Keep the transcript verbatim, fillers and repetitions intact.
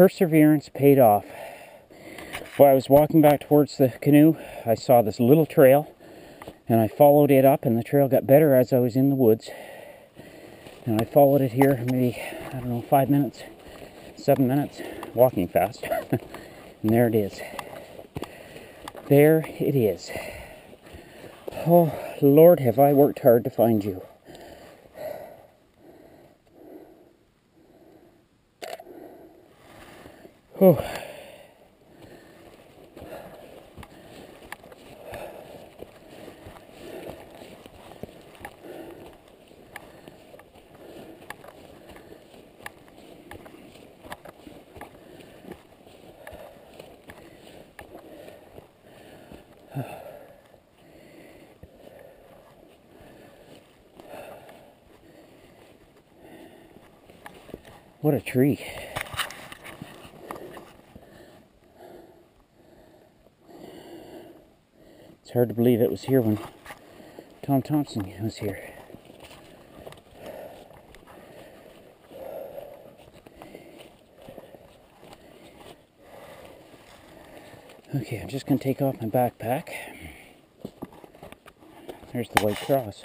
perseverance paid off. While I was walking back towards the canoe, I saw this little trail, and I followed it up, and the trail got better as I was in the woods. And I followed it here, maybe, I don't know, five minutes, seven minutes, walking fast. And there it is. There it is. Oh, Lord, have I worked hard to find you. Oh. What a tree. It's hard to believe it was here when Tom Thomson was here. Okay, I'm just going to take off my backpack. There's the white cross.